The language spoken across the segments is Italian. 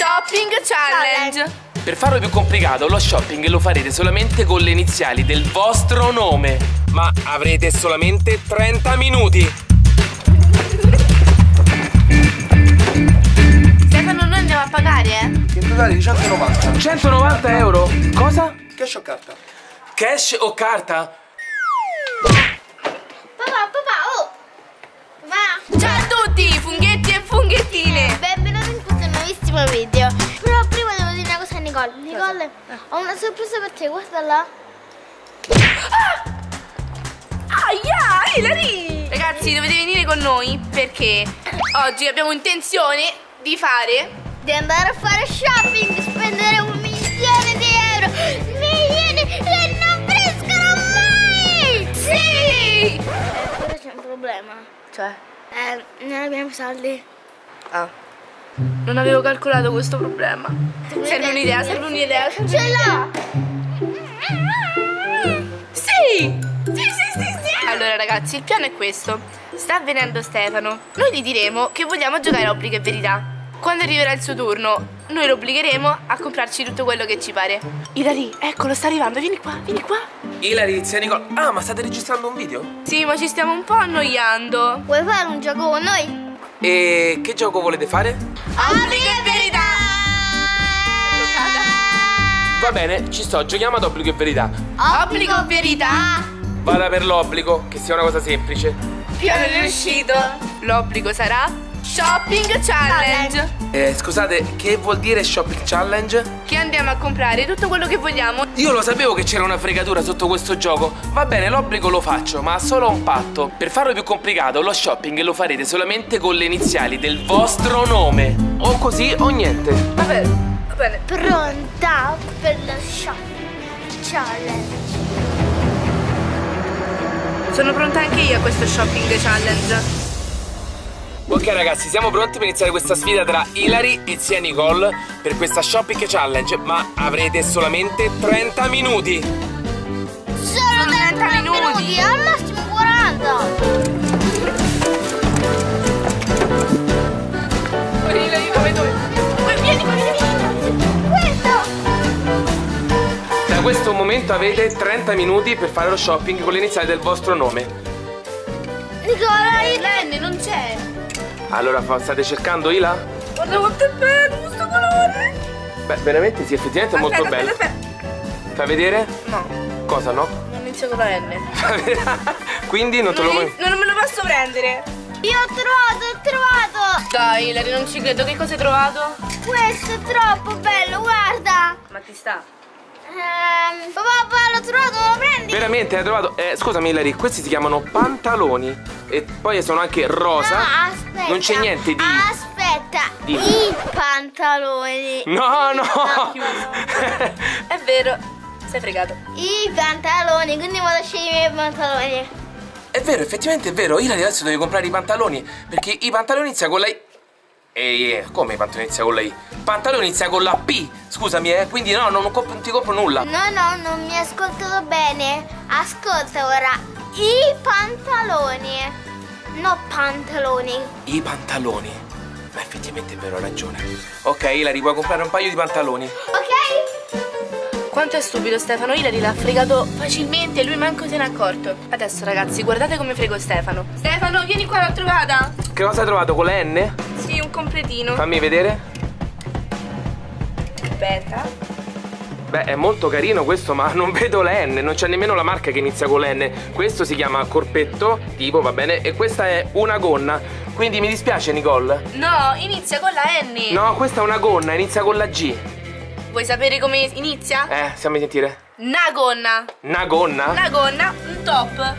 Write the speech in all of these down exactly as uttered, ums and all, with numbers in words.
Shopping Challenge. Per farlo più complicato, lo shopping lo farete solamente con le iniziali del vostro nome. Ma avrete solamente trenta minuti. Stefano, noi andiamo a pagare, eh? In totale di centonovanta. centonovanta euro? Cosa? Cash o carta? Cash o carta? Papà, papà, oh! Va! Ciao a tutti, funghetti e funghettine! Benvenuti in questo nuovissimo video. Però prima devo dire una cosa a Nicole. Nicole, ho una sorpresa per te, guarda là. Ah! Aia, Ilary! Ragazzi, dovete venire con noi perché oggi abbiamo intenzione di fare... di andare a fare shopping, di spendere un milione di euro! Milioni che non crescono mai! Sì! Eh, però c'è un problema. Cioè? Eh, non abbiamo soldi. Ah. Non avevo calcolato questo problema. Serve un'idea, serve un'idea. Ce l'ho! Sì! Sì, sì, sì, sì. Allora ragazzi, il piano è questo. Sta venendo Stefano. Noi gli diremo che vogliamo giocare a obbligo e verità. Quando arriverà il suo turno, noi lo obbligheremo a comprarci tutto quello che ci pare. Ilary, eccolo, sta arrivando, vieni qua, vieni qua. Ilary, zia Nicole. Ah, ma state registrando un video? Sì, ma ci stiamo un po' annoiando. Vuoi fare un gioco con noi? E che gioco volete fare? Obbligo e verità. Va bene, ci sto, giochiamo ad obbligo e verità. Obbligo e verità. Vada per l'obbligo, che sia una cosa semplice. Piano riuscito. L'obbligo sarà Shopping Challenge. Eh, scusate, che vuol dire Shopping Challenge? Che andiamo a comprare tutto quello che vogliamo. Io lo sapevo che c'era una fregatura sotto questo gioco. Va bene, l'obbligo lo faccio, ma solo a un patto. Per farlo più complicato, lo shopping lo farete solamente con le iniziali del vostro nome. O così o niente. Va bene, va bene. Pronta per lo Shopping Challenge. Sono pronta anche io a questo shopping challenge. Ok ragazzi, siamo pronti per iniziare questa sfida tra Ilary e zia Nicole per questa shopping challenge, ma avrete solamente trenta minuti. Solo trenta minuti, al massimo quaranta. Ilary, come dove? Vieni, vieni, vieni. Questo. Da questo momento avete trenta minuti per fare lo shopping con l'iniziale del vostro nome. Nicola, l'N non c'è. Allora state cercando Ila? Guarda quanto è bello questo colore. Beh, veramente sì, effettivamente è molto bello. Fai vedere? No. Cosa no? Non inizio con la N. Quindi non te lo... Non me lo posso prendere. Io ho trovato, ho trovato. Dai Ilary, non ci credo, che cosa hai trovato? Questo è troppo bello, guarda. Ma ti sta? Ehm, papà, l'ho trovato, lo prendi? Veramente, l'hai trovato? Eh, scusami Ilary, questi si chiamano pantaloni. E poi sono anche rosa. No, aspetta. Non c'è niente di... Aspetta, Dimmi. I pantaloni. No, no, no. È vero, sei fregato. I pantaloni, quindi vado a scegliere i pantaloni. È vero, effettivamente è vero. Ilary, adesso devi comprare i pantaloni, perché i pantaloni iniziano con la I. E come i pantaloni inizia con la I? Pantaloni inizia con la P, scusami, eh? Quindi no, non, compro, non ti compro nulla. No, no, non mi hai ascoltato bene. Ascolta ora. I pantaloni. No, pantaloni. I pantaloni. Ma effettivamente è vero, hai ragione. Ok, Ilary, puoi comprare un paio di pantaloni. Ok. Quanto è stupido Stefano. Ilary l'ha fregato facilmente, lui manco se n'è accorto. Adesso ragazzi, guardate come frego Stefano. Stefano, vieni qua, l'ho trovata. Che cosa hai trovato, con la N? Un completino. Fammi vedere. Aspetta. Beh, è molto carino questo, ma non vedo la N. Non c'è nemmeno la marca che inizia con la N. Questo si chiama corpetto, tipo, va bene. E questa è una gonna. Quindi mi dispiace Nicole. No, inizia con la N. No, questa è una gonna, inizia con la G. Vuoi sapere come inizia? Eh, fammi sentire. Una gonna. Una gonna? Una gonna, un top.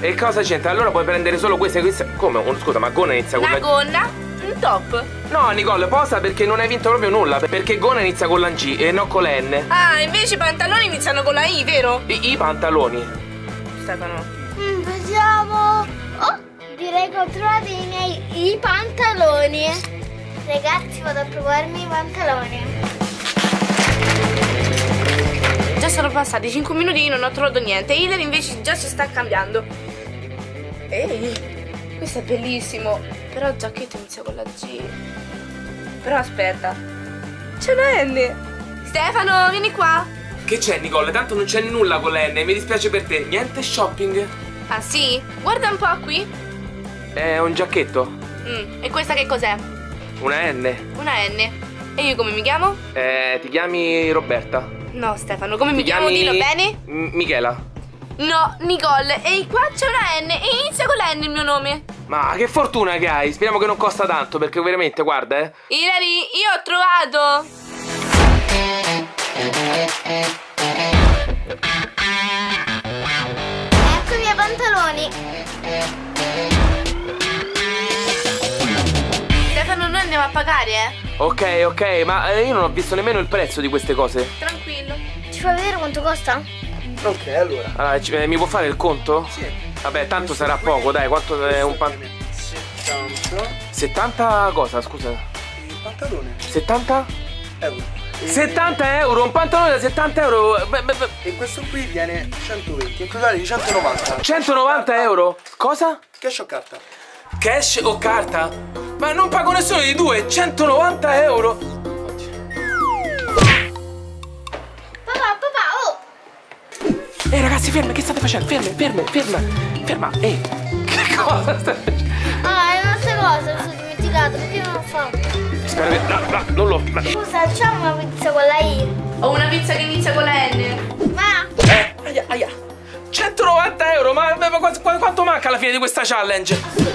E cosa c'entra? Allora puoi prendere solo questa e questa. Come? Scusa, ma gonna inizia con la G. Una gonna, un top. No Nicole, posa, perché non hai vinto proprio nulla. Perché gonna inizia con la G e non con la N. Ah, invece i pantaloni iniziano con la I, vero? I, i pantaloni. Stefano, mm, vediamo. Oh, direi che ho trovato i miei i pantaloni. Ragazzi, vado a provarmi i pantaloni. Già sono passati cinque minuti e non ho trovato niente. Ilary invece già ci sta cambiando. Ehi, questo è bellissimo. Però il giacchetto inizia con la G. Però aspetta, C'è una N. Stefano, vieni qua. Che c'è, Nicole? Tanto non c'è nulla con la N, mi dispiace per te. Niente shopping. Ah sì? Guarda un po' qui. È un giacchetto. Mm, e questa che cos'è? Una N. Una N. E io come mi chiamo? Eh, ti chiami Roberta. No, Stefano, come ti mi chiamo? Dillo bene? M Michela. No, Nicole. E qua c'è una N e inizia con la N il mio nome. Ma che fortuna che hai. Speriamo che non costa tanto, perché veramente, guarda, eh. Ilary, io ho trovato. Ecco i miei pantaloni. Stefano, noi andiamo a pagare, eh. Ok, ok, ma io non ho visto nemmeno il prezzo di queste cose. Tranquillo. Ci fai vedere quanto costa? Ok, allora. Allora, ci, eh, mi può fare il conto? Sì. Vabbè, tanto questo sarà poco, dai, quanto è un pantalone? settanta. settanta cosa, scusa? Il pantalone. settanta? Euro. E... settanta euro, un pantalone da settanta euro. Beh, beh, beh. E questo qui viene centoventi, in totale di centonovanta. centonovanta euro? Cosa? Cash o carta? Cash o carta? Ma non pago nessuno di due, centonovanta euro! Papà, papà, oh! Ehi ragazzi, fermi, che state facendo? Fermi, fermi, ferma, ferma! Ehi, che cosa stai facendo? Ah, è un'altra cosa, mi sono dimenticato, perché non l'ho fatto? Spero che... no, no, non l'ho fatto! Scusa, facciamo una pizza con la I? O una pizza che inizia con la N? Ma! Eh, aia, aia! centonovanta euro, ma, ma, ma quanto, quanto manca alla fine di questa challenge?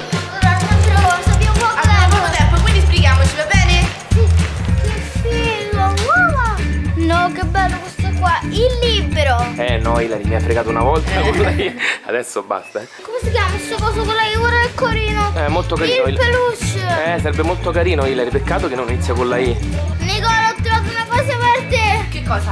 Che bello questo qua, il libro! Eh no, Ilary, mi ha fregato una volta eh. con la I. Adesso basta eh. Come si chiama questo coso con la I? Guarda che corino! Eh, molto carino il peluche! Eh, sarebbe molto carino, Ilary, peccato che non inizia con la I. Nicola, ho trovato una cosa per te! Che cosa?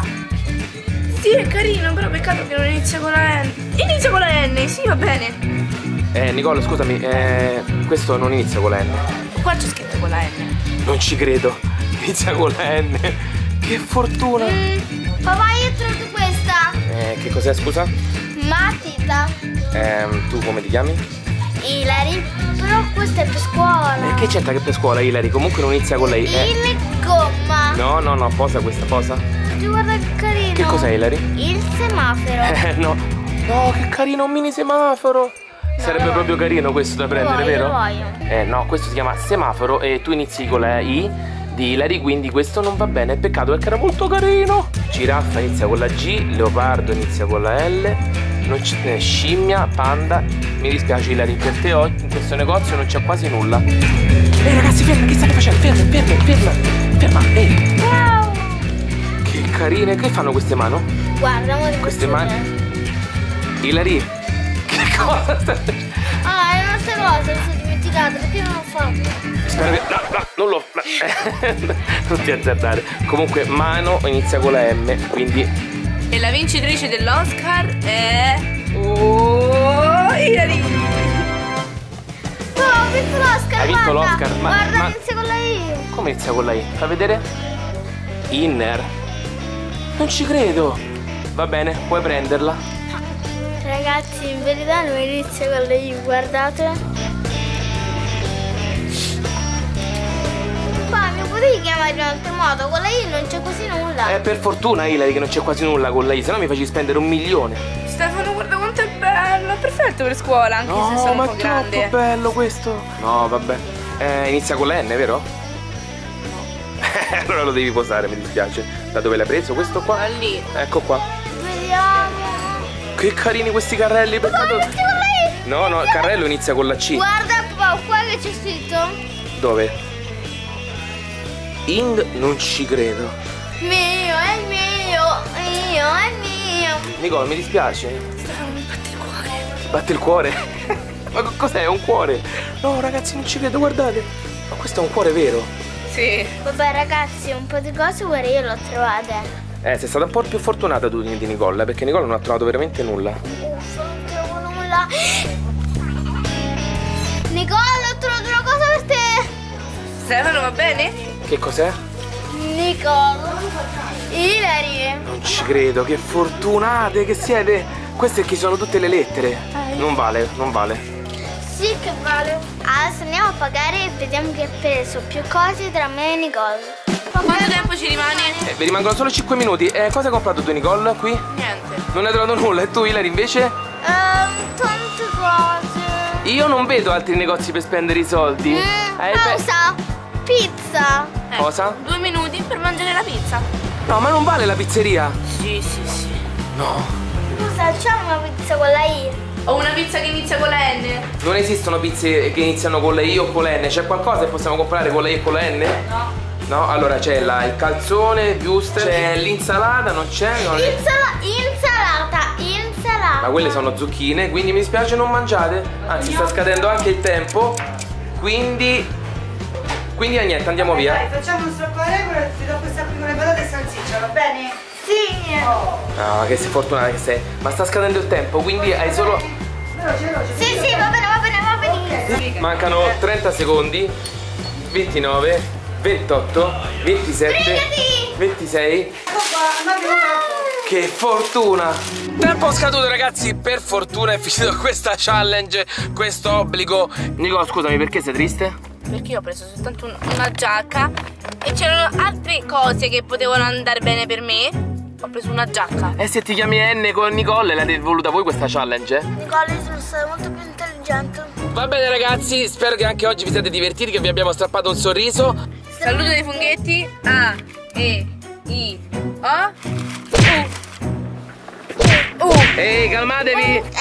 Sì, è carino, però peccato che non inizia con la N. Inizia con la N, sì, va bene. Eh, Nicola, scusami, eh, questo non inizia con la N. Qua c'è scritto con la N. Non ci credo, inizia con la N. Che fortuna! Mm, papà, io ho trovato questa! Eh, che cos'è, scusa? Matita! Ehm, tu come ti chiami? Ilary, però questa è per scuola! Eh, che c'entra che è per scuola, Ilary? Comunque non inizia con lei. Il eh. gomma! No, no, no, posa questa, posa! Ti guarda che carino! Che cos'è, Ilary? Il semaforo! Eh, no! No, che carino, un mini semaforo! No, sarebbe proprio carino questo da prendere, voglio, vero? Lo voglio. Eh, no, questo si chiama semaforo e tu inizi con la I di Ilary, quindi questo non va bene, peccato perché era molto carino. Giraffa inizia con la G, leopardo inizia con la L, non c'è scimmia, panda. Mi dispiace Ilary, per te oggi in questo negozio non c'è quasi nulla. Ehi ragazzi, ferma, che state facendo? Ferma, ferma, ferma, ferma, ehi. Wow. Che carine, che fanno queste mani? Guarda, queste mani. Ilary, che cosa stai facendo? Ah, è un'altra cosa, mi sono dimenticato, perché non l'ho fatto? Spero che... no, no, non l'ho... non ti azzardare. Comunque mano inizia con la M, quindi... E la vincitrice dell'Oscar è... oh, Ilary! Oh, ho vinto l'Oscar, guarda! Hai vinto l'Oscar, ma... guarda, ma... inizia con la I! Come inizia con la I? Fa vedere? Inner! Non ci credo! Va bene, puoi prenderla. Ragazzi, in verità non inizia con la I, guardate. Potevi chiamare in un altro modo, con la I non c'è quasi nulla. Eh, per fortuna Ilary che non c'è quasi nulla con la I, se no mi facevi spendere un milione. Stefano, guarda quanto è bello, è perfetto per scuola, anche no, se sono un po' grande. No, ma è troppo bello questo. No, vabbè. Eh, inizia con la N, vero? No. Allora lo devi posare, mi dispiace. Da dove l'hai preso questo qua? Da lì. Ecco qua. Vediamo. Che carini questi carrelli. Papà, inizia con la I. No, no, il carrello inizia con la C. Guarda qua, qua che c'è scritto. Dove? Ing, non ci credo. Mio, è mio, mio, è mio. Nicola, mi dispiace. Stefano, mi batte il cuore. Ti batte il cuore? Ma cos'è? È un cuore? No, ragazzi, non ci credo, guardate. Ma questo è un cuore vero? Sì. Vabbè, ragazzi, un po' di cose ora io l'ho trovata. Eh, sei stata un po' più fortunata tu di Nicola, perché Nicola non ha trovato veramente nulla. Uff, non trovo nulla. Nicola, ho trovato una cosa per te. Stefano, va bene? Che cos'è? Nicole, Ilary. Non ci credo, che fortunate che siete. Queste che sono tutte le lettere. Non vale, non vale. Sì che vale. Adesso andiamo a pagare e vediamo che peso. Più cose tra me e Nicole. Quanto tempo ci rimane? Vi rimangono solo cinque minuti. Eh, cosa hai comprato tu, Nicole, qui? Niente. Non hai trovato nulla. E tu, Ilary, invece? Ehm, tante cose. Io non vedo altri negozi per spendere i soldi. Mm, eh, pausa. Pe... Pizza. Eh, cosa? Due minuti per mangiare la pizza. No, ma non vale la pizzeria. Sì, sì, sì. No. Scusa, c'è una pizza con la I? Ho una pizza che inizia con la N. Non esistono pizze che iniziano con la I o con la N. C'è qualcosa che possiamo comprare con la I e con la N? No. No, allora c'è il calzone, wuster, c'è l'insalata, non c'è? Insalata, insalata, insalata. Ma quelle sono zucchine, quindi mi spiace, non mangiate. Anzi, sta scadendo anche il tempo. Quindi, quindi eh, niente, andiamo okay, via. Dai, facciamo un sacco di regole, ti do questa qui con le patate e salsiccia, va bene? Sì. No, oh, che sei fortunata che sei. Ma sta scadendo il tempo, quindi hai solo... Veloce, veloce. Sì, sì, va bene, va bene, va bene. Okay. Mancano trenta secondi, ventinove. ventotto, ventisette, brigati! ventisei. Che fortuna! Tempo scaduto, ragazzi, per fortuna è finito questa challenge, questo obbligo. Nico, scusami, perché sei triste? Perché io ho preso soltanto un, una giacca e c'erano altre cose che potevano andare bene per me. Ho preso una giacca. E se ti chiami N con Nicole, l'avete voluta voi questa challenge? Eh? Nicole, sono stata molto più intelligente. Va bene, ragazzi, spero che anche oggi vi siate divertiti, che vi abbiamo strappato un sorriso. Saluto dei funghetti. A, E, I, O, U. U. Ehi, calmatevi.